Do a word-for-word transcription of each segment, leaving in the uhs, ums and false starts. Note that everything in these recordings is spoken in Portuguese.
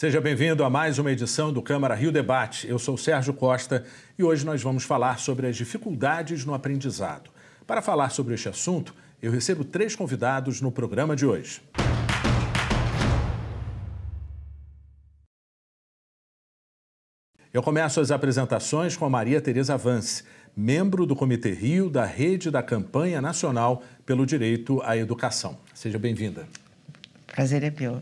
Seja bem-vindo a mais uma edição do Câmara Rio Debate. Eu sou Sérgio Costa e hoje nós vamos falar sobre as dificuldades no aprendizado. Para falar sobre este assunto, eu recebo três convidados no programa de hoje. Eu começo as apresentações com a Maria Teresa Vance, membro do Comitê Rio da Rede da Campanha Nacional pelo Direito à Educação. Seja bem-vinda. Prazer é meu.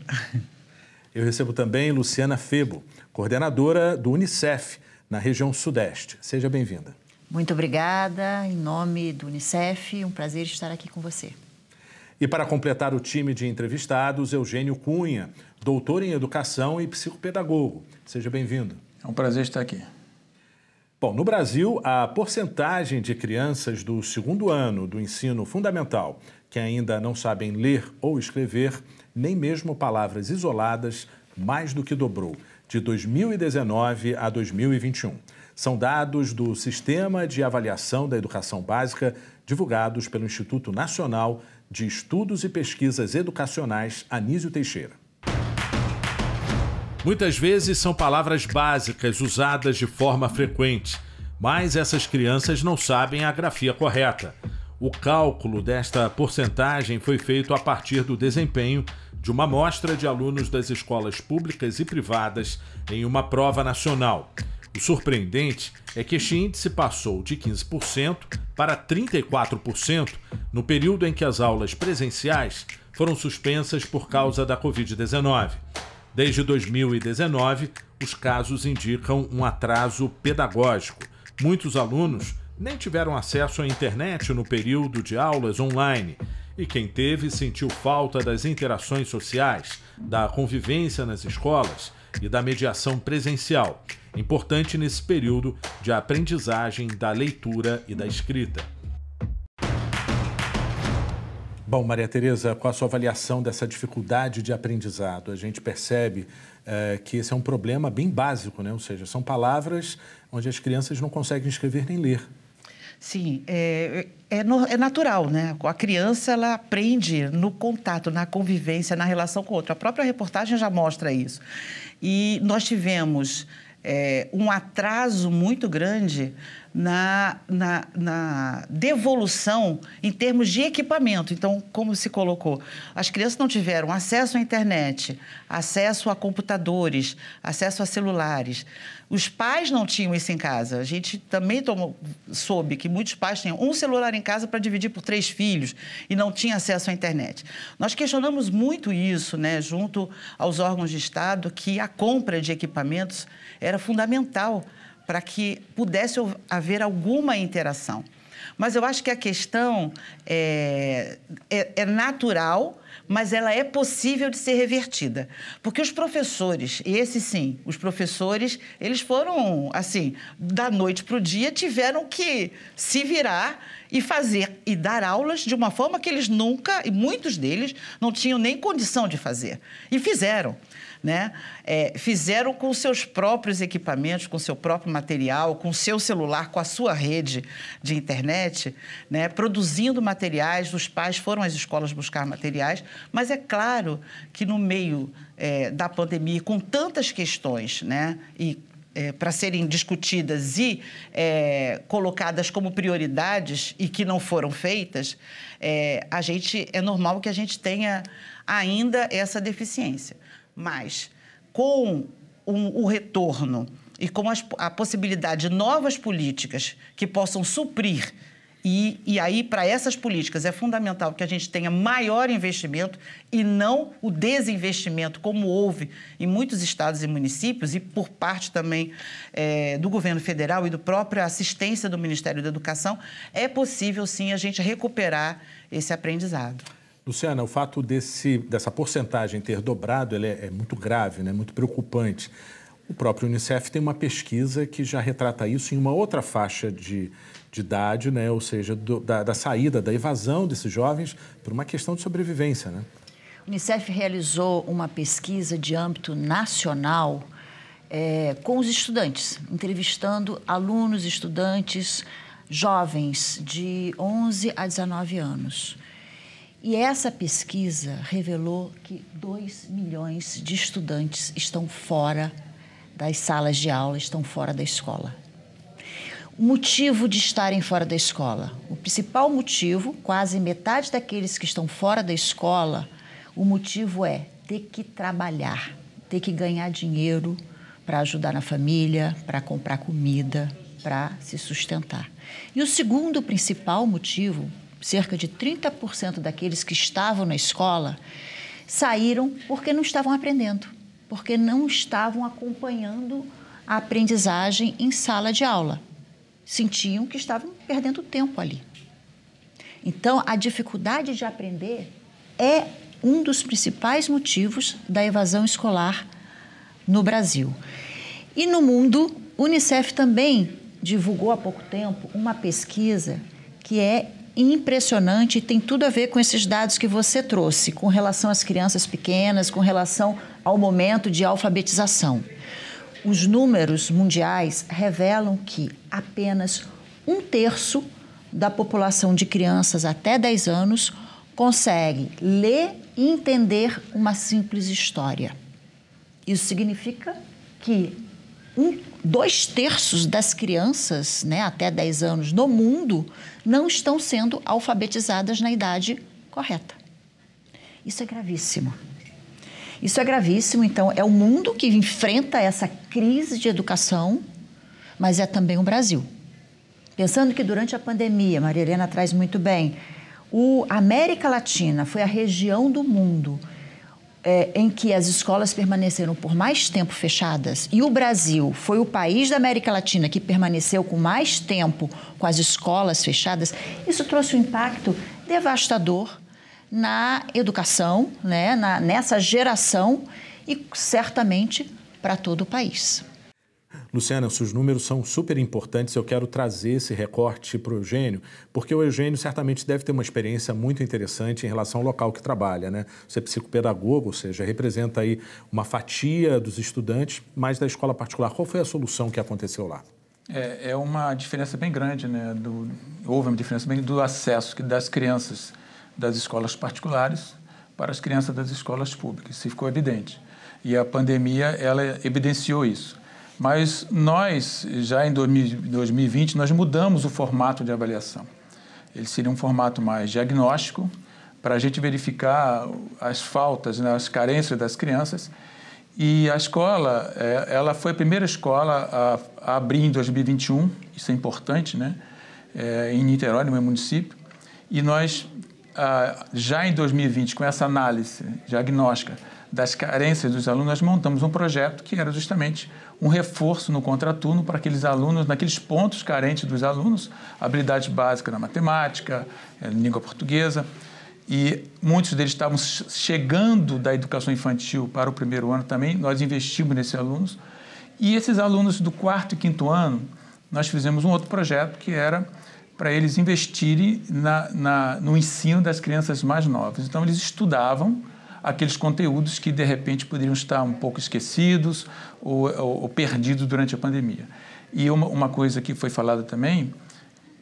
Eu recebo também Luciana Phebo, coordenadora do Unicef, na região Sudeste. Seja bem-vinda. Muito obrigada. Em nome do Unicef, um prazer estar aqui com você. E para completar o time de entrevistados, Eugênio Cunha, doutor em Educação e psicopedagogo. Seja bem-vindo. É um prazer estar aqui. Bom, no Brasil, a porcentagem de crianças do segundo ano do ensino fundamental que ainda não sabem ler ou escrever, nem mesmo palavras isoladas, mais do que dobrou, de dois mil e dezenove a dois mil e vinte e um. São dados do Sistema de Avaliação da Educação Básica, divulgados pelo Instituto Nacional de Estudos e Pesquisas Educacionais Anísio Teixeira. Muitas vezes são palavras básicas usadas de forma frequente, mas essas crianças não sabem a grafia correta. O cálculo desta porcentagem foi feito a partir do desempenho de uma amostra de alunos das escolas públicas e privadas em uma prova nacional. O surpreendente é que este índice passou de quinze por cento para trinta e quatro por cento no período em que as aulas presenciais foram suspensas por causa da Covid dezenove. Desde dois mil e dezenove, os casos indicam um atraso pedagógico. Muitos alunos nem tiveram acesso à internet no período de aulas online e quem teve sentiu falta das interações sociais, da convivência nas escolas e da mediação presencial, importante nesse período de aprendizagem da leitura e da escrita. Bom, Maria Teresa, com a sua avaliação dessa dificuldade de aprendizado, a gente percebe é, que esse é um problema bem básico, né? Ou seja, são palavras onde as crianças não conseguem escrever nem ler. Sim, é, é, é natural, né? A criança, ela aprende no contato, na convivência, na relação com o outro. A própria reportagem já mostra isso. E nós tivemos é, um atraso muito grande Na, na, na devolução em termos de equipamento. Então, como se colocou, as crianças não tiveram acesso à internet, acesso a computadores, acesso a celulares. Os pais não tinham isso em casa. A gente também tomou, soube que muitos pais tinham um celular em casa para dividir por três filhos e não tinha acesso à internet. Nós questionamos muito isso, né, junto aos órgãos de Estado, que a compra de equipamentos era fundamental para que pudesse haver alguma interação. Mas eu acho que a questão é, é, é natural, mas ela é possível de ser revertida. Porque os professores, e esses sim, os professores, eles foram, assim, da noite para o dia, tiveram que se virar e fazer, e dar aulas de uma forma que eles nunca, e muitos deles, não tinham nem condição de fazer. E fizeram. Né? É, fizeram com seus próprios equipamentos, com seu próprio material, com seu celular, com a sua rede de internet, né? Produzindo materiais, os pais foram às escolas buscar materiais, mas é claro que no meio é, da pandemia, com tantas questões, né? e É, para serem discutidas e é, colocadas como prioridades e que não foram feitas, é, a gente, é normal que a gente tenha ainda essa deficiência. Mas, com um, o retorno e com as, a possibilidade de novas políticas que possam suprir, e, e aí, para essas políticas, é fundamental que a gente tenha maior investimento e não o desinvestimento, como houve em muitos estados e municípios, e por parte também é, do governo federal e da própria assistência do Ministério da Educação, é possível, sim, a gente recuperar esse aprendizado. Luciana, o fato desse, dessa porcentagem ter dobrado, ele é, é muito grave, né? Muito preocupante. O próprio Unicef tem uma pesquisa que já retrata isso em uma outra faixa de, de idade, né? Ou seja, do, da, da saída, da evasão desses jovens por uma questão de sobrevivência. Né? O Unicef realizou uma pesquisa de âmbito nacional é, com os estudantes, entrevistando alunos, estudantes, jovens de onze a dezenove anos. E essa pesquisa revelou que dois milhões de estudantes estão fora das salas de aula, estão fora da escola. O motivo de estarem fora da escola, o principal motivo, quase metade daqueles que estão fora da escola, o motivo é ter que trabalhar, ter que ganhar dinheiro para ajudar na família, para comprar comida, para se sustentar. E o segundo principal motivo, cerca de trinta por cento daqueles que estavam na escola saíram porque não estavam aprendendo, porque não estavam acompanhando a aprendizagem em sala de aula. Sentiam que estavam perdendo tempo ali. Então, a dificuldade de aprender é um dos principais motivos da evasão escolar no Brasil. E no mundo, o Unicef também divulgou há pouco tempo uma pesquisa que é impressionante e tem tudo a ver com esses dados que você trouxe, com relação às crianças pequenas, com relação ao momento de alfabetização. Os números mundiais revelam que apenas um terço da população de crianças até dez anos consegue ler e entender uma simples história. Isso significa que um, dois terços das crianças, né, até dez anos no mundo não estão sendo alfabetizadas na idade correta. Isso é gravíssimo. Isso é gravíssimo, então, é o mundo que enfrenta essa crise de educação, mas é também o Brasil. Pensando que durante a pandemia, Maria Helena traz muito bem, o América Latina foi a região do mundo é, em que as escolas permaneceram por mais tempo fechadas, e o Brasil foi o país da América Latina que permaneceu com mais tempo com as escolas fechadas. Isso trouxe um impacto devastador na educação, né, na, nessa geração e certamente para todo o país. Luciana, os números são super importantes, eu quero trazer esse recorte para o Eugênio, porque o Eugênio certamente deve ter uma experiência muito interessante em relação ao local que trabalha, né? Você é psicopedagogo, ou seja, representa aí uma fatia dos estudantes, mas da escola particular. Qual foi a solução que aconteceu lá? É, é uma diferença bem grande, né? Do, houve uma diferença bem do acesso das crianças das escolas particulares para as crianças das escolas públicas, isso ficou evidente. E a pandemia, ela evidenciou isso. Mas nós, já em dois mil e vinte, nós mudamos o formato de avaliação. Ele seria um formato mais diagnóstico, para a gente verificar as faltas, né, as carências das crianças. E a escola, ela foi a primeira escola a abrir em dois mil e vinte e um, isso é importante, né? É, em Niterói, no meu município. E nós, já em dois mil e vinte, com essa análise diagnóstica das carências dos alunos, nós montamos um projeto que era justamente um reforço no contraturno para aqueles alunos, naqueles pontos carentes dos alunos, habilidade básica na matemática, língua portuguesa, e muitos deles estavam chegando da educação infantil para o primeiro ano também, nós investimos nesses alunos. E esses alunos do quarto e quinto ano, nós fizemos um outro projeto que era para eles investirem na, na, no ensino das crianças mais novas. Então, eles estudavam aqueles conteúdos que, de repente, poderiam estar um pouco esquecidos ou, ou, ou perdidos durante a pandemia. E uma, uma coisa que foi falada também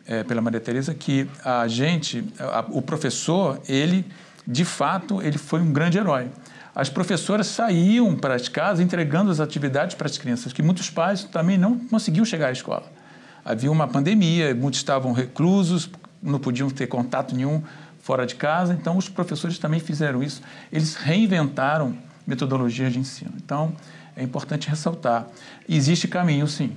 é, pela Maria Teresa, que a gente, a, o professor, ele, de fato, ele foi um grande herói. As professoras saíam para as casas entregando as atividades para as crianças, que muitos pais também não conseguiam chegar à escola. Havia uma pandemia, muitos estavam reclusos, não podiam ter contato nenhum fora de casa, então os professores também fizeram isso, eles reinventaram metodologias de ensino. Então, é importante ressaltar, existe caminho, sim.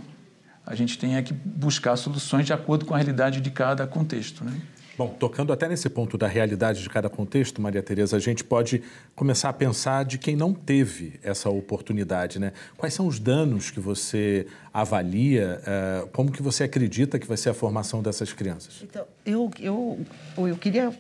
A gente tem é que buscar soluções de acordo com a realidade de cada contexto, né? Bom, tocando até nesse ponto da realidade de cada contexto, Maria Teresa, a gente pode começar a pensar de quem não teve essa oportunidade, né? Quais são os danos que você avalia? Uh, como que você acredita que vai ser a formação dessas crianças? Então, eu, eu, eu queria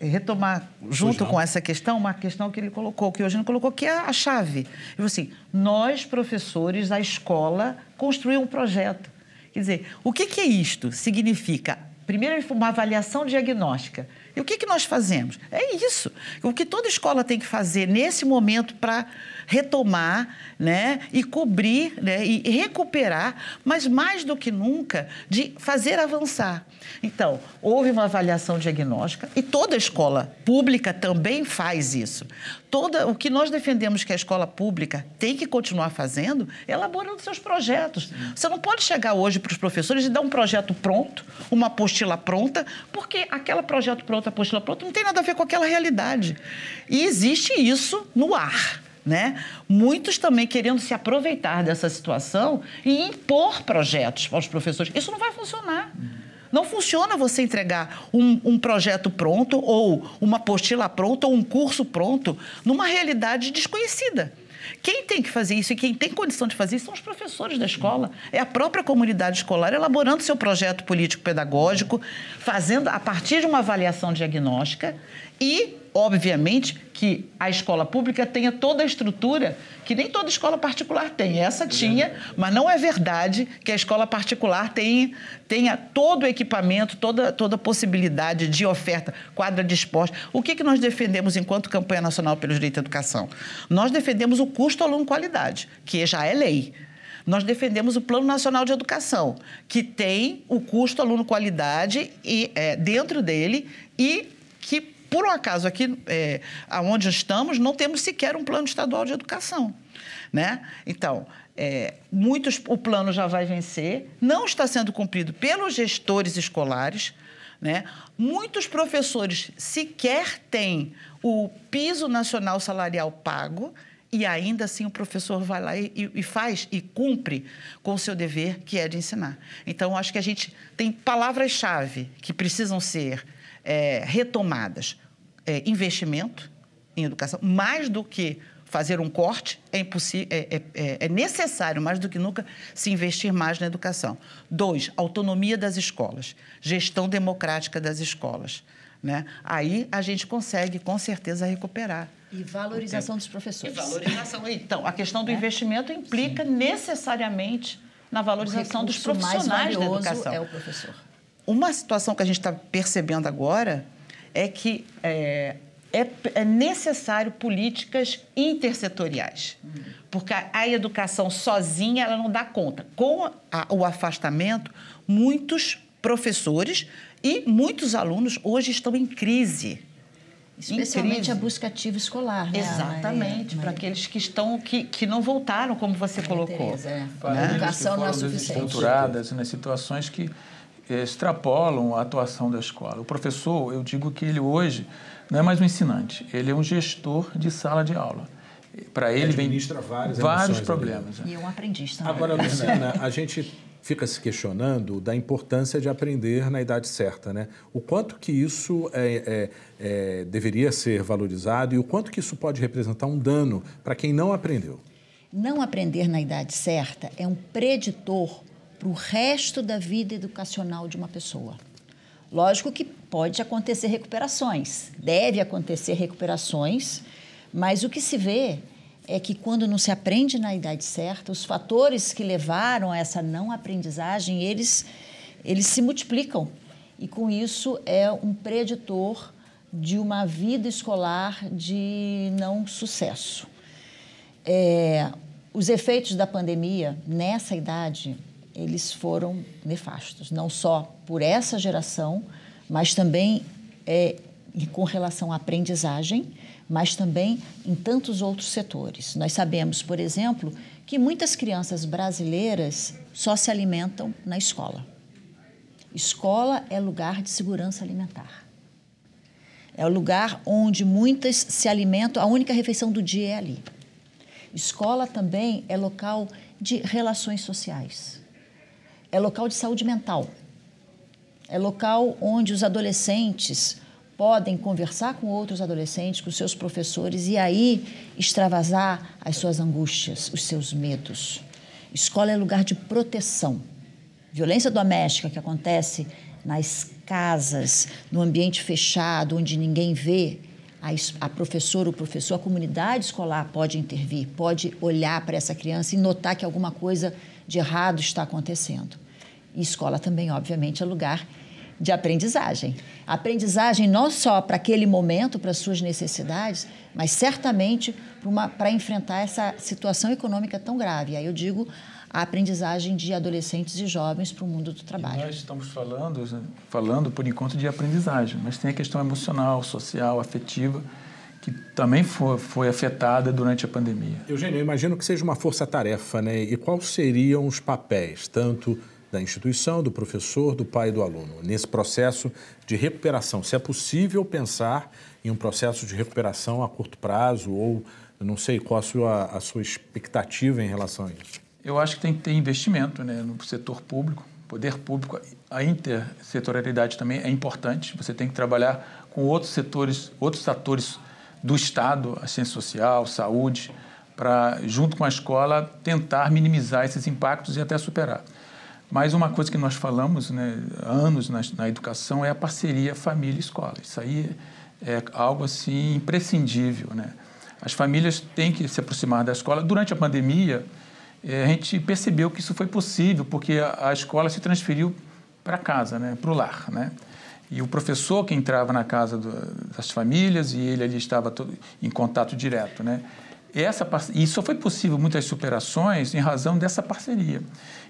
retomar, junto com essa questão, uma questão que ele colocou, que hoje não colocou, que é a chave. Eu, assim, nós, professores, a escola, construiu um projeto. Quer dizer, o que que é isto? Significa... Primeiro, uma avaliação diagnóstica, E o que, que nós fazemos? É isso. O que toda escola tem que fazer nesse momento para retomar, né, e cobrir, né, e recuperar, mas mais do que nunca, de fazer avançar. Então, houve uma avaliação diagnóstica e toda escola pública também faz isso. Toda, o que nós defendemos que a escola pública tem que continuar fazendo é elaborando seus projetos. Você não pode chegar hoje para os professores e dar um projeto pronto, uma apostila pronta, porque aquele projeto pronto, apostila pronta, não tem nada a ver com aquela realidade. E existe isso no ar, né? Muitos também querendo se aproveitar dessa situação e impor projetos aos professores. Isso não vai funcionar. Não funciona você entregar um, um projeto pronto ou uma apostila pronta ou um curso pronto numa realidade desconhecida. Quem tem que fazer isso e quem tem condição de fazer isso são os professores da escola. É a própria comunidade escolar elaborando seu projeto político-pedagógico, fazendo a partir de uma avaliação diagnóstica e, obviamente, que a escola pública tenha toda a estrutura que nem toda escola particular tem. Essa tinha, mas não é verdade que a escola particular tenha, tenha todo o equipamento, toda, toda a possibilidade de oferta, quadra de esporte. O que, que nós defendemos enquanto Campanha Nacional pelo Direito à Educação? Nós defendemos o custo aluno-qualidade, que já é lei. Nós defendemos o Plano Nacional de Educação, que tem o custo aluno-qualidade e, é, dentro dele e que... Por um acaso, aqui é, onde estamos, não temos sequer um plano estadual de educação, né? Então, é, muitos, o plano já vai vencer, não está sendo cumprido pelos gestores escolares, né? Muitos professores sequer têm o piso nacional salarial pago e ainda assim o professor vai lá e, e faz e cumpre com o seu dever, que é de ensinar. Então, acho que a gente tem palavras-chave que precisam ser... É, retomadas, é, investimento em educação, mais do que fazer um corte, é, é, é, é necessário, mais do que nunca, se investir mais na educação. Dois, autonomia das escolas, gestão democrática das escolas, né? Aí a gente consegue, com certeza, recuperar. E valorização dos professores. E valorização. Então, a questão do é? investimento implica Sim. necessariamente na valorização dos profissionais da educação. É o professor. Uma situação que a gente está percebendo agora é que é, é, é necessário políticas intersetoriais, uhum. porque a, a educação sozinha ela não dá conta. Com a, o afastamento, muitos professores e muitos alunos hoje estão em crise. Especialmente Incrível. a busca ativa escolar, né? Exatamente, para aqueles que estão que, que não voltaram, como você Maria colocou. Teresa, é. Para a educação não é suficiente. Estruturadas, né? Situações que extrapolam a atuação da escola. O professor, eu digo que ele hoje não é mais um ensinante, ele é um gestor de sala de aula. Para ele, ele administra vem vários, vários problemas. Ali. E um aprendiz também. Agora, Luciana, a gente fica se questionando da importância de aprender na idade certa, né? O quanto que isso é, é, é, deveria ser valorizado e o quanto que isso pode representar um dano para quem não aprendeu. Não aprender na idade certa é um preditor para o resto da vida educacional de uma pessoa. Lógico que pode acontecer recuperações, deve acontecer recuperações, mas o que se vê é que quando não se aprende na idade certa, os fatores que levaram a essa não aprendizagem, eles, eles se multiplicam. E com isso é um preditor de uma vida escolar de não sucesso. É, os efeitos da pandemia nessa idade... eles foram nefastos, não só por essa geração, mas também é, com relação à aprendizagem, mas também em tantos outros setores. Nós sabemos, por exemplo, que muitas crianças brasileiras só se alimentam na escola. Escola é lugar de segurança alimentar. É o lugar onde muitas se alimentam, a única refeição do dia é ali. Escola também é local de relações sociais. É local de saúde mental, é local onde os adolescentes podem conversar com outros adolescentes, com seus professores e aí extravasar as suas angústias, os seus medos. Escola é lugar de proteção. Violência doméstica que acontece nas casas, no ambiente fechado, onde ninguém vê, a professora, o professor, a comunidade escolar pode intervir, pode olhar para essa criança e notar que alguma coisa de errado está acontecendo. E escola também, obviamente, é lugar de aprendizagem. Aprendizagem não só para aquele momento, para suas necessidades, mas certamente para enfrentar essa situação econômica tão grave. E aí eu digo a aprendizagem de adolescentes e jovens para o mundo do trabalho. E nós estamos falando, falando por enquanto de aprendizagem, mas tem a questão emocional, social, afetiva, que também foi, foi afetada durante a pandemia. Eugênio, eu imagino que seja uma força-tarefa, né? E quais seriam os papéis, tanto da instituição, do professor, do pai e do aluno, nesse processo de recuperação? Se é possível pensar em um processo de recuperação a curto prazo ou, não sei, qual a sua, a sua expectativa em relação a isso? Eu acho que tem que ter investimento, né, no setor público, poder público. A intersetorialidade também é importante. Você tem que trabalhar com outros setores, outros atores do Estado, assistência social, saúde, para, junto com a escola, tentar minimizar esses impactos e até superar. Mas uma coisa que nós falamos, né, há anos na, na educação é a parceria família-escola. Isso aí é algo assim imprescindível, né? As famílias têm que se aproximar da escola. Durante a pandemia, é, a gente percebeu que isso foi possível, porque a, a escola se transferiu para casa, né, para o lar, né? E o professor que entrava na casa do, das famílias e ele ali estava todo, em contato direto, né? Essa, e só foi possível muitas superações em razão dessa parceria.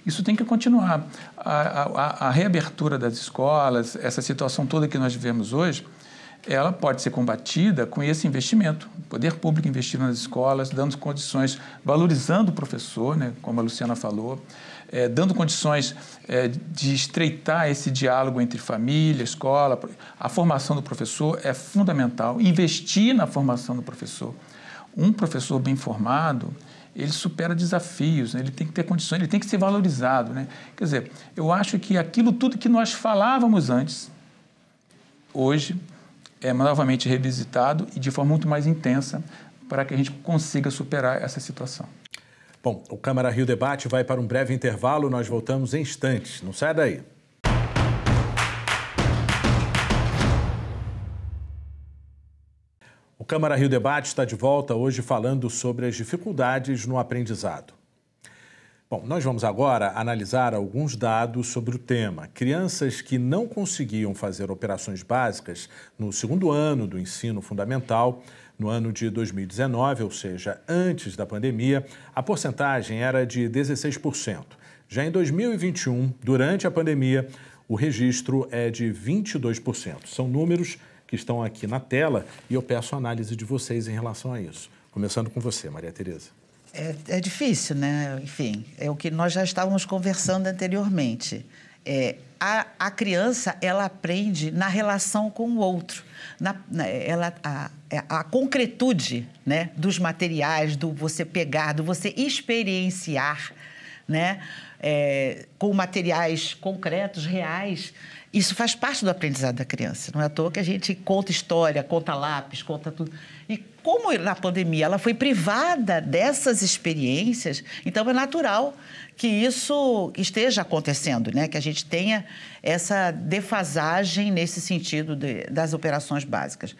Isso tem que continuar. A, a, a reabertura das escolas, essa situação toda que nós vivemos hoje, ela pode ser combatida com esse investimento. O poder público investindo nas escolas, dando condições, valorizando o professor, né, como a Luciana falou, é, dando condições é, de estreitar esse diálogo entre família, escola. A formação do professor é fundamental. Investir na formação do professor. Um professor bem formado, ele supera desafios, né? Ele tem que ter condições, ele tem que ser valorizado, né? Quer dizer, eu acho que aquilo tudo que nós falávamos antes, hoje é novamente revisitado e de forma muito mais intensa para que a gente consiga superar essa situação. Bom, o Câmara Rio Debate vai para um breve intervalo, nós voltamos em instantes. Não sai daí. O Câmara Rio Debate está de volta hoje falando sobre as dificuldades no aprendizado. Bom, nós vamos agora analisar alguns dados sobre o tema. Crianças que não conseguiam fazer operações básicas no segundo ano do ensino fundamental, no ano de dois mil e dezenove, ou seja, antes da pandemia, a porcentagem era de dezesseis por cento. Já em dois mil e vinte e um, durante a pandemia, o registro é de vinte e dois por cento. São números que estão aqui na tela, e eu peço a análise de vocês em relação a isso. Começando com você, Maria Teresa. É, é difícil, né? Enfim, é o que nós já estávamos conversando anteriormente. É, a, a criança, ela aprende na relação com o outro, na, na, ela, a, a concretude, né, dos materiais, do você pegar, do você experienciar, né, é, com materiais concretos, reais. Isso faz parte do aprendizado da criança. Não é à toa que a gente conta história, conta lápis, conta tudo. E como na pandemia ela foi privada dessas experiências, então é natural que isso esteja acontecendo, né? Que a gente tenha essa defasagem nesse sentido de, das operações básicas.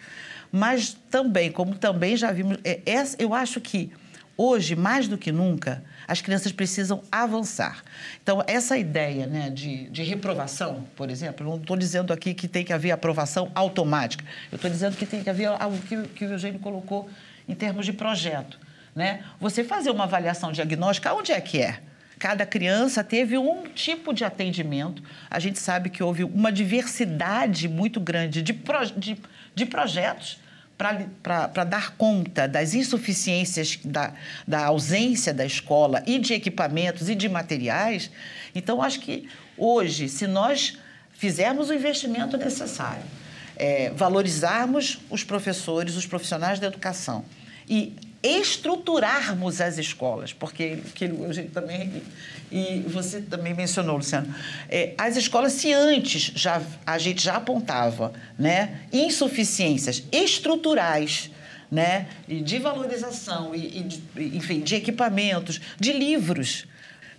Mas também, como também já vimos, é, é, eu acho que hoje, mais do que nunca, as crianças precisam avançar. Então, essa ideia, né, de, de reprovação, por exemplo, eu não estou dizendo aqui que tem que haver aprovação automática, eu estou dizendo que tem que haver algo que, que o Eugênio colocou em termos de projeto, né? Você fazer uma avaliação diagnóstica, onde é que é? Cada criança teve um tipo de atendimento. A gente sabe que houve uma diversidade muito grande de, pro, de, de projetos, para dar conta das insuficiências, da, da ausência da escola e de equipamentos e de materiais. Então, acho que hoje, se nós fizermos o investimento necessário, é, valorizarmos os professores, os profissionais da educação e estruturarmos as escolas, porque aquilo eu também, e você também mencionou, Luciano, é, as escolas, se antes já, a gente já apontava, né, insuficiências estruturais, né, e de valorização, e, e de, enfim, de equipamentos, de livros.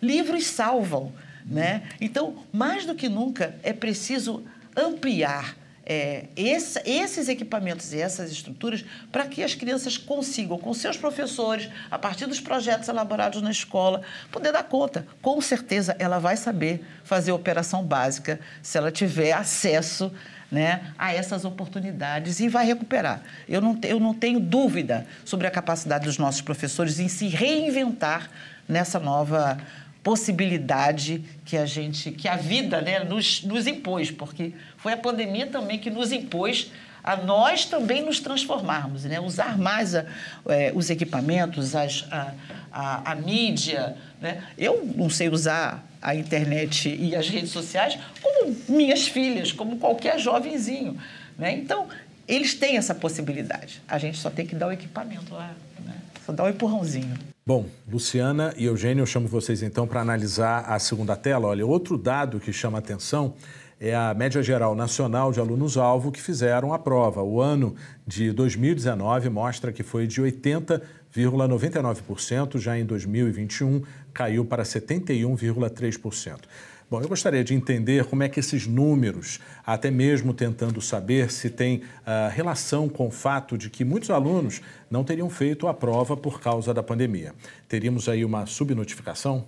Livros salvam, né? Então, mais do que nunca, é preciso ampliar é, esse, esses equipamentos e essas estruturas para que as crianças consigam, com seus professores, a partir dos projetos elaborados na escola, poder dar conta. Com certeza, ela vai saber fazer operação básica se ela tiver acesso, né, a essas oportunidades e vai recuperar. Eu não, eu não tenho dúvida sobre a capacidade dos nossos professores em se reinventar nessa nova possibilidade que a gente, que a vida, né, nos, nos impôs, porque foi a pandemia também que nos impôs a nós também nos transformarmos, né, usar mais a, é, os equipamentos, as, a, a, a mídia, né? Eu não sei usar a internet e as redes sociais como minhas filhas, como qualquer jovenzinho, né? Então, eles têm essa possibilidade. A gente só tem que dar o equipamento lá, né? Só dar um empurrãozinho. Bom, Luciana e Eugênio, eu chamo vocês então para analisar a segunda tela. Olha, outro dado que chama a atenção é a média geral nacional de alunos-alvo que fizeram a prova. O ano de dois mil e dezenove mostra que foi de oitenta vírgula noventa e nove por cento, já em dois mil e vinte e um caiu para setenta e um vírgula três por cento. Bom, eu gostaria de entender como é que esses números, até mesmo tentando saber se tem uh, relação com o fato de que muitos alunos não teriam feito a prova por causa da pandemia. Teríamos aí uma subnotificação?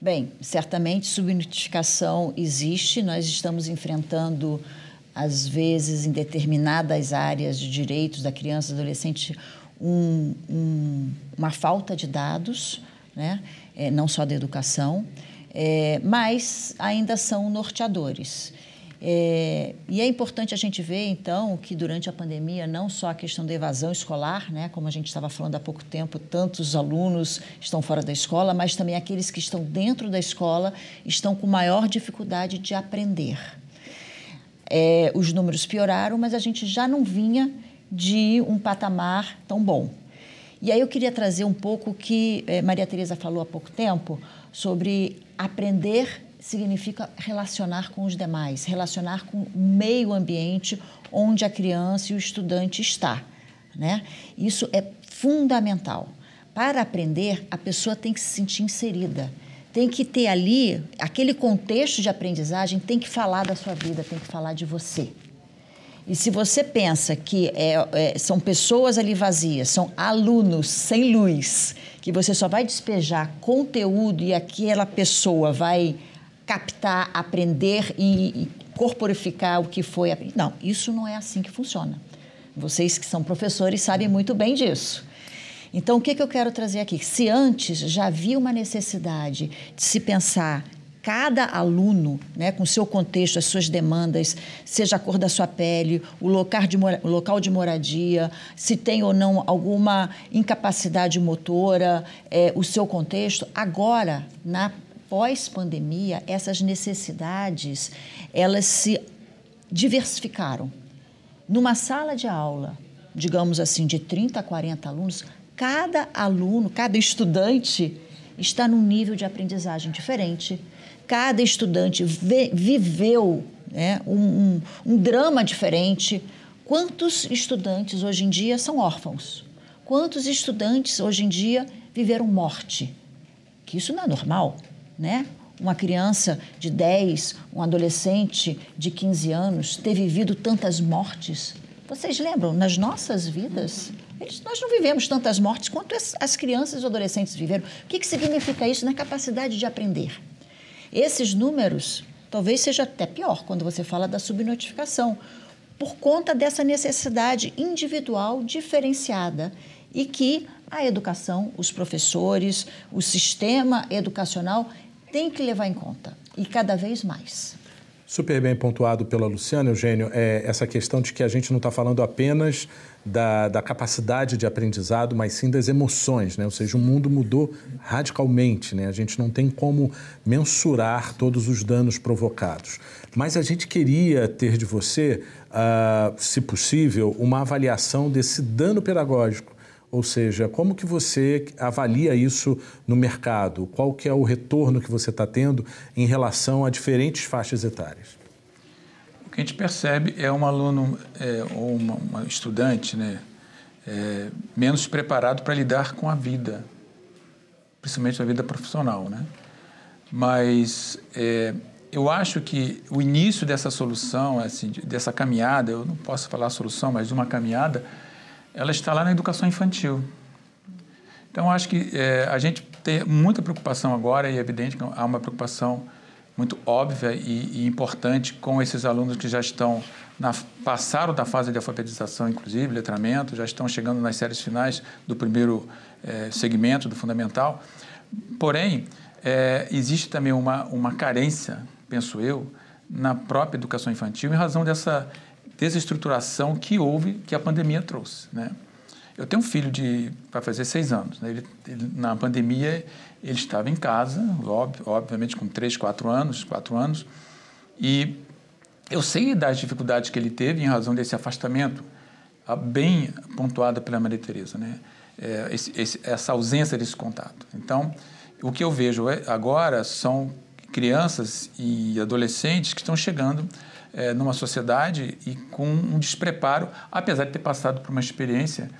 Bem, certamente subnotificação existe. Nós estamos enfrentando, às vezes, em determinadas áreas de direitos da criança e adolescente, um, um, uma falta de dados, né? É, não só da educação. É, mas ainda são norteadores. É, e é importante a gente ver, então, que durante a pandemia, não só a questão da evasão escolar, né, como a gente estava falando há pouco tempo, tantos alunos estão fora da escola, mas também aqueles que estão dentro da escola estão com maior dificuldade de aprender. É, os números pioraram, mas a gente já não vinha de um patamar tão bom. E aí eu queria trazer um pouco o que é, Maria Teresa falou há pouco tempo, sobre aprender significa relacionar com os demais, relacionar com o meio ambiente onde a criança e o estudante está, né? Isso é fundamental. Para aprender, a pessoa tem que se sentir inserida, tem que ter ali, aquele contexto de aprendizagem tem que falar da sua vida, tem que falar de você. E se você pensa que é, é, são pessoas ali vazias, são alunos sem luz, que você só vai despejar conteúdo e aquela pessoa vai captar, aprender e, e corporificar o que foi aprendido. Não, isso não é assim que funciona. Vocês que são professores sabem muito bem disso. Então, o que, que eu quero trazer aqui? Se antes já havia uma necessidade de se pensar cada aluno, né, com seu contexto, as suas demandas, seja a cor da sua pele, o local de, mora- local de moradia, se tem ou não alguma incapacidade motora, é, o seu contexto. Agora, na pós-pandemia, essas necessidades, elas se diversificaram. Numa sala de aula, digamos assim, de trinta a quarenta alunos, cada aluno, cada estudante está num nível de aprendizagem diferente. Cada estudante viveu, né, um, um, um drama diferente. Quantos estudantes hoje em dia são órfãos? Quantos estudantes hoje em dia viveram morte? Que isso não é normal, né? Uma criança de dez, um adolescente de quinze anos ter vivido tantas mortes. Vocês lembram, nas nossas vidas, nós não vivemos tantas mortes quanto as, as crianças e os adolescentes viveram. O que, que significa isso na capacidade de aprender? Esses números, talvez seja até pior quando você fala da subnotificação, por conta dessa necessidade individual diferenciada e que a educação, os professores, o sistema educacional tem que levar em conta, e cada vez mais. Super bem pontuado pela Luciana, Eugênio, é essa questão de que a gente não está falando apenas da, da capacidade de aprendizado, mas sim das emoções, né? Ou seja, o mundo mudou radicalmente, né? A gente não tem como mensurar todos os danos provocados. Mas a gente queria ter de você, uh, se possível, uma avaliação desse dano pedagógico. Ou seja, como que você avalia isso no mercado? Qual que é o retorno que você está tendo em relação a diferentes faixas etárias? O que a gente percebe é um aluno é, ou uma, uma estudante, né, é, menos preparado para lidar com a vida, principalmente a vida profissional, né? Mas é, eu acho que o início dessa solução, assim, dessa caminhada, eu não posso falar solução, mas uma caminhada, ela está lá na educação infantil. Então, acho que é, a gente tem muita preocupação agora, e é evidente que há uma preocupação muito óbvia e, e importante com esses alunos que já estão, na, passaram da fase de alfabetização, inclusive, letramento, já estão chegando nas séries finais do primeiro é, segmento, do fundamental. Porém, é, existe também uma, uma carência, penso eu, na própria educação infantil, em razão dessa desestruturação que houve, que a pandemia trouxe, né? Eu tenho um filho de vai fazer seis anos, né? ele, ele, na pandemia ele estava em casa, óbvio, obviamente com três, quatro anos, quatro anos, e eu sei das dificuldades que ele teve em razão desse afastamento, a, bem pontuada pela Maria Teresa, né? É, esse, esse, essa ausência desse contato. Então, o que eu vejo agora são crianças e adolescentes que estão chegando é, numa sociedade e com um despreparo, apesar de ter passado por uma experiência,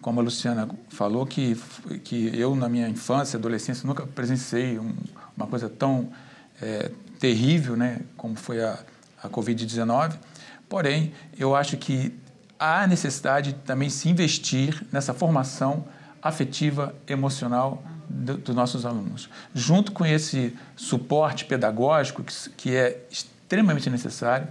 como a Luciana falou, que, que eu, na minha infância, adolescência, nunca presenciei um, uma coisa tão é, terrível, né, como foi a, a Covid dezenove. Porém, eu acho que há necessidade de também se investir nessa formação afetiva, emocional do, dos nossos alunos. Junto com esse suporte pedagógico, que, que é extremamente necessário,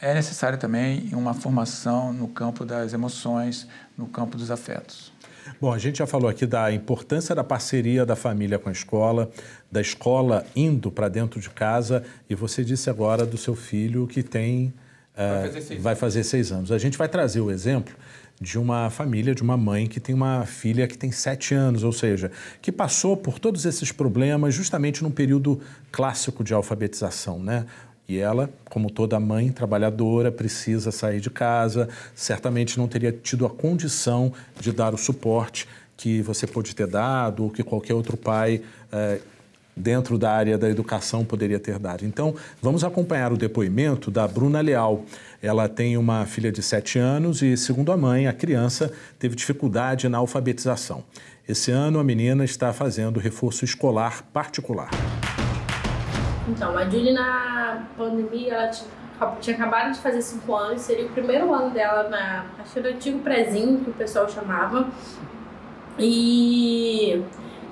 é necessário também uma formação no campo das emoções, no campo dos afetos. Bom, a gente já falou aqui da importância da parceria da família com a escola, da escola indo para dentro de casa, e você disse agora do seu filho que tem vai fazer seis, vai fazer seis anos. A gente vai trazer o exemplo de uma família, de uma mãe que tem uma filha que tem sete anos, ou seja, que passou por todos esses problemas justamente num período clássico de alfabetização, né? E ela, como toda mãe trabalhadora, precisa sair de casa, certamente não teria tido a condição de dar o suporte que você pode ter dado ou que qualquer outro pai eh, dentro da área da educação poderia ter dado. Então, vamos acompanhar o depoimento da Bruna Leal. Ela tem uma filha de sete anos e, segundo a mãe, a criança teve dificuldade na alfabetização. Esse ano, a menina está fazendo reforço escolar particular. Então, a Julie na pandemia, ela tinha, tinha acabado de fazer cinco anos, seria o primeiro ano dela na, acho que era o antigo prezinho, que o pessoal chamava. E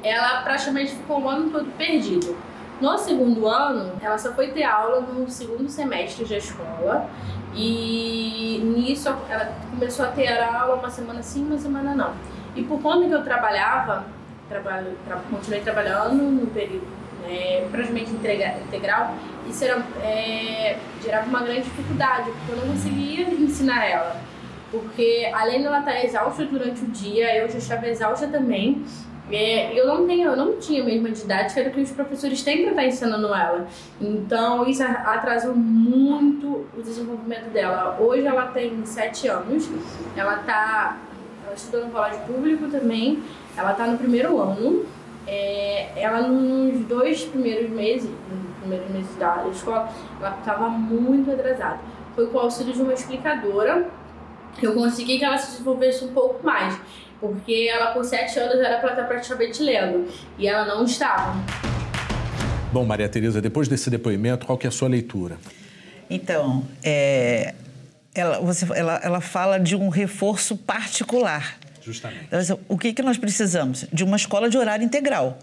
ela praticamente ficou o ano todo perdido. No segundo ano, ela só foi ter aula no segundo semestre da escola. E nisso, ela começou a ter aula uma semana sim, uma semana não. E por conta que eu trabalhava, trabalho, tra continuei trabalhando no período É, praticamente integral, isso era, é, gerava uma grande dificuldade, porque eu não conseguia ensinar ela. Porque além dela estar exausta durante o dia, eu já estava exausta também. É, eu, não tenho, eu não tinha a mesma didática que os professores têm para estar ensinando ela. Então isso atrasou muito o desenvolvimento dela. Hoje ela tem sete anos, ela está estudando no colégio público também, ela está no primeiro ano. É, ela nos dois primeiros meses, nos primeiros meses da escola, ela estava muito atrasada. Foi com o auxílio de uma explicadora que eu consegui que ela se desenvolvesse um pouco mais, porque ela com sete anos era para estar praticamente lendo e ela não estava. Bom, Maria Teresa, depois desse depoimento, qual que é a sua leitura? Então, é, ela, você, ela, ela fala de um reforço particular. Justamente. O que, que nós precisamos? De uma escola de horário integral,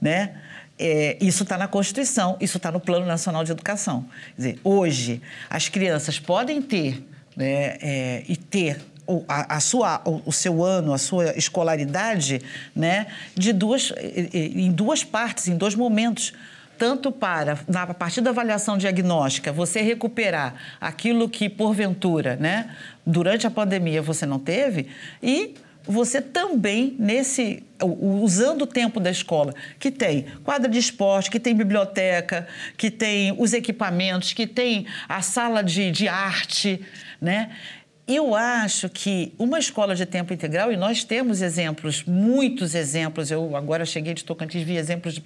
né? É, isso está na Constituição, isso está no Plano Nacional de Educação. Quer dizer, hoje, as crianças podem ter, né, é, e ter o, a, a sua, o, o seu ano, a sua escolaridade, né, de duas, em duas partes, em dois momentos. Tanto para, na, a partir da avaliação diagnóstica, você recuperar aquilo que, porventura, né, durante a pandemia você não teve, e você também, nesse, usando o tempo da escola, que tem quadra de esporte, que tem biblioteca, que tem os equipamentos, que tem a sala de, de arte, né? Eu acho que uma escola de tempo integral, e nós temos exemplos, muitos exemplos, eu agora cheguei de Tocantins, vi exemplos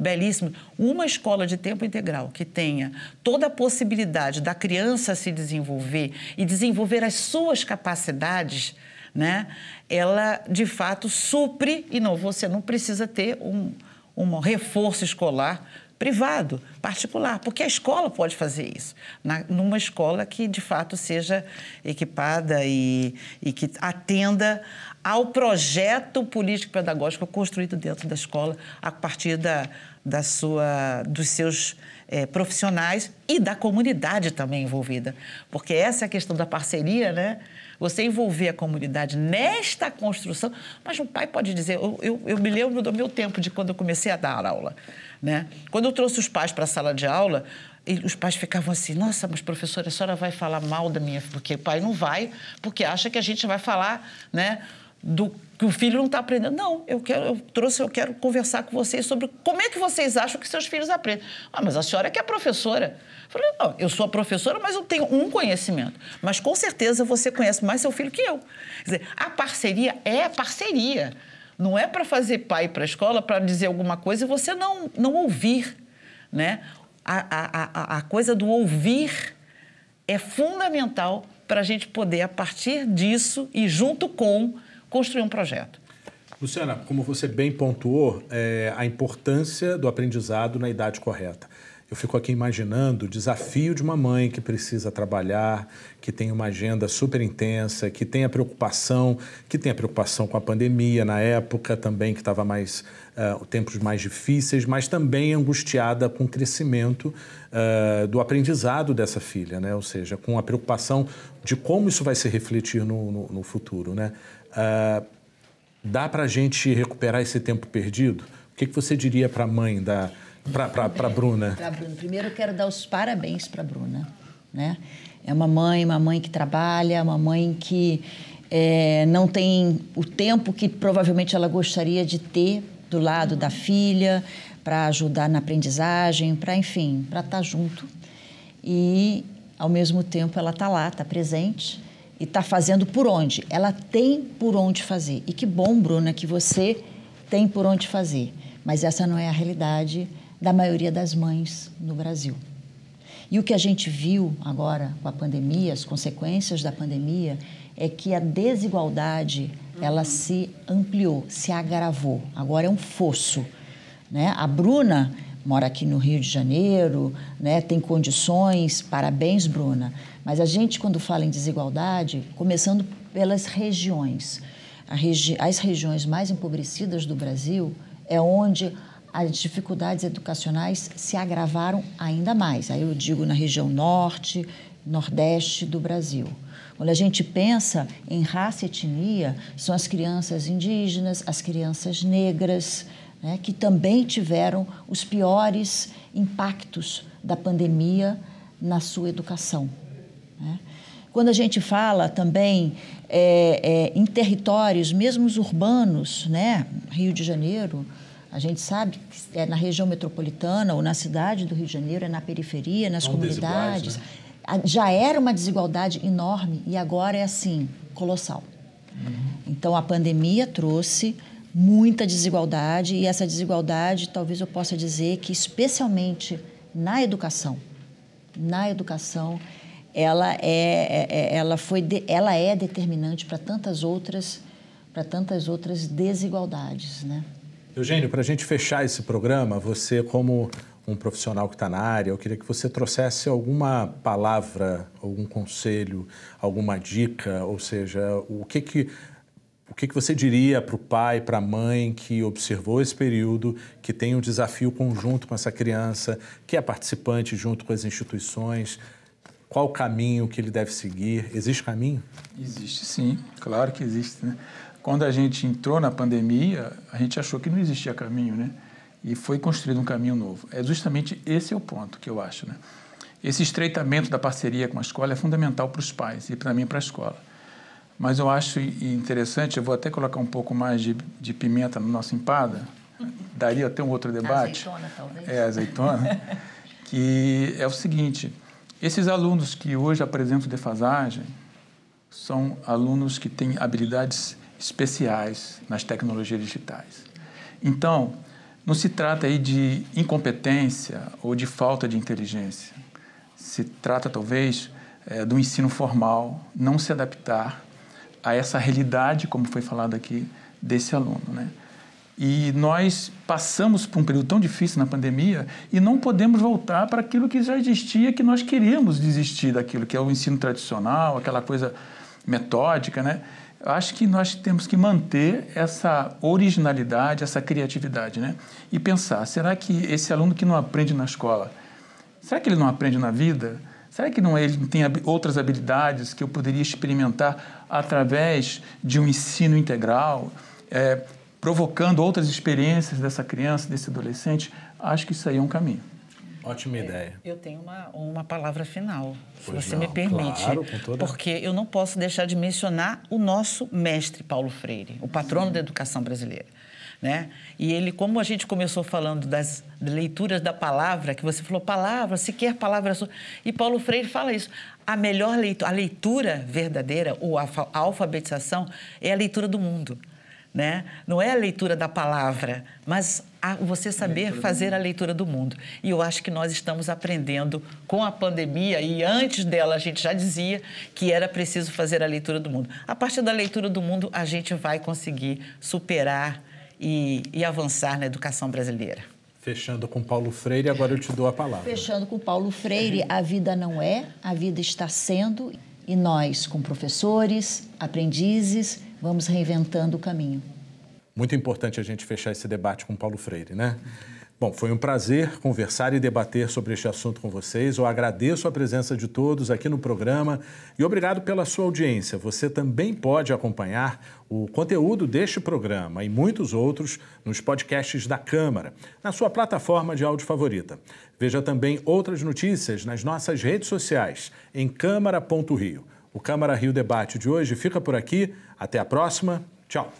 belíssimos, uma escola de tempo integral que tenha toda a possibilidade da criança se desenvolver e desenvolver as suas capacidades, né? Ela, de fato, supre, e não, você não precisa ter um, um reforço escolar privado, particular, porque a escola pode fazer isso, na, numa escola que, de fato, seja equipada e, e que atenda ao projeto político-pedagógico construído dentro da escola a partir da, da sua, dos seus é, profissionais e da comunidade também envolvida, porque essa é a questão da parceria, né? Você envolver a comunidade nesta construção, mas um pai pode dizer, eu, eu, eu me lembro do meu tempo de quando eu comecei a dar aula, né? Quando eu trouxe os pais para a sala de aula, os pais ficavam assim, nossa, mas professora, a senhora vai falar mal da minha filha, porque o pai não vai, porque acha que a gente vai falar, né, do que o filho não está aprendendo. Não, eu quero, eu trouxe, eu quero conversar com vocês sobre como é que vocês acham que seus filhos aprendem. Ah, mas a senhora que é professora. Eu falei, não, eu sou a professora, mas eu tenho um conhecimento. Mas, com certeza, você conhece mais seu filho que eu. Quer dizer, a parceria é parceria. Não é para fazer pai para a escola, para dizer alguma coisa e você não, não ouvir, né? A, a, a, a coisa do ouvir é fundamental para a gente poder, a partir disso e junto com, construir um projeto. Luciana, como você bem pontuou, é, a importância do aprendizado na idade correta. Eu fico aqui imaginando o desafio de uma mãe que precisa trabalhar, que tem uma agenda super intensa, que tem a preocupação, que tem a preocupação com a pandemia na época também, que estava mais... Uh, tempos mais difíceis, mas também angustiada com o crescimento uh, do aprendizado dessa filha, né? Ou seja, com a preocupação de como isso vai se refletir no, no, no futuro, né? Uh, dá para a gente recuperar esse tempo perdido? O que, que você diria para a mãe, da, para a Bruna? Para a Bruna. Primeiro, eu quero dar os parabéns para a Bruna, né? É uma mãe, uma mãe que trabalha, uma mãe que é, não tem o tempo que provavelmente ela gostaria de ter do lado da filha, para ajudar na aprendizagem, para, enfim, para estar junto. E, ao mesmo tempo, ela está lá, está presente e está fazendo por onde? Ela tem por onde fazer. E que bom, Bruna, que você tem por onde fazer. Mas essa não é a realidade da maioria das mães no Brasil. E o que a gente viu agora com a pandemia, as consequências da pandemia, é que a desigualdade, ela se ampliou, se agravou. Agora é um fosso, né? A Bruna mora aqui no Rio de Janeiro, né? Tem condições, parabéns, Bruna. Mas a gente, quando fala em desigualdade, começando pelas regiões. A regi- as regiões mais empobrecidas do Brasil é onde as dificuldades educacionais se agravaram ainda mais. Aí eu digo na região norte, nordeste do Brasil. Quando a gente pensa em raça e etnia, são as crianças indígenas, as crianças negras, né, que também tiveram os piores impactos da pandemia na sua educação, né? Quando a gente fala também é, é, em territórios, mesmo os urbanos, né, Rio de Janeiro, a gente sabe que é na região metropolitana ou na cidade do Rio de Janeiro, é na periferia, nas comunidades... Né? Já era uma desigualdade enorme e agora é, assim, colossal. Uhum. Então, a pandemia trouxe muita desigualdade e essa desigualdade, talvez eu possa dizer que, especialmente na educação, na educação, ela é, é, ela foi de, ela é determinante para tantas outras, para tantas outras desigualdades, né? Eugênio, para a gente fechar esse programa, você, como um profissional que está na área, eu queria que você trouxesse alguma palavra, algum conselho, alguma dica, ou seja, o que, que, o que, que você diria para o pai, para a mãe que observou esse período, que tem um desafio conjunto com essa criança, que é participante junto com as instituições, qual o caminho que ele deve seguir? Existe caminho? Existe, sim. Claro que existe, né? Quando a gente entrou na pandemia, a gente achou que não existia caminho, né? E foi construído um caminho novo. É justamente esse é o ponto que eu acho, né? Esse estreitamento da parceria com a escola é fundamental para os pais e para mim para a escola. Mas eu acho interessante, eu vou até colocar um pouco mais de, de pimenta no nosso empada, daria até um outro debate. Azeitona, talvez. É, azeitona. Que é o seguinte, esses alunos que hoje apresentam defasagem são alunos que têm habilidades especiais nas tecnologias digitais. Então, não se trata aí de incompetência ou de falta de inteligência. Se trata, talvez, é, do ensino formal não se adaptar a essa realidade, como foi falado aqui, desse aluno, né? E nós passamos por um período tão difícil na pandemia e não podemos voltar para aquilo que já existia, que nós queríamos desistir daquilo, que é o ensino tradicional, aquela coisa metódica, né? Acho que nós temos que manter essa originalidade, essa criatividade, né? E pensar, será que esse aluno que não aprende na escola, será que ele não aprende na vida? Será que não ele tem outras habilidades que eu poderia experimentar através de um ensino integral? É, provocando outras experiências dessa criança, desse adolescente, acho que isso aí é um caminho. Ótima ideia. Eu, eu tenho uma, uma palavra final, pois se você não, me permite. Claro, com toda... Porque eu não posso deixar de mencionar o nosso mestre Paulo Freire, o patrono Sim. da educação brasileira. Né? E ele, como a gente começou falando das leituras da palavra, que você falou palavra, sequer palavra sua, e Paulo Freire fala isso, a melhor leitura, a leitura verdadeira ou a alfabetização é a leitura do mundo. Né? Não é a leitura da palavra, mas a, você saber a fazer a leitura do mundo. E eu acho que nós estamos aprendendo com a pandemia, e antes dela a gente já dizia que era preciso fazer a leitura do mundo. A partir da leitura do mundo, a gente vai conseguir superar e, e avançar na educação brasileira. Fechando com Paulo Freire, agora eu te dou a palavra. Fechando com Paulo Freire, a vida não é, a vida está sendo... E nós, com professores, aprendizes, vamos reinventando o caminho. Muito importante a gente fechar esse debate com Paulo Freire, né? Bom, foi um prazer conversar e debater sobre este assunto com vocês. Eu agradeço a presença de todos aqui no programa e obrigado pela sua audiência. Você também pode acompanhar o conteúdo deste programa e muitos outros nos podcasts da Câmara, na sua plataforma de áudio favorita. Veja também outras notícias nas nossas redes sociais, em câmara ponto rio. O Câmara Rio Debate de hoje fica por aqui. Até a próxima. Tchau.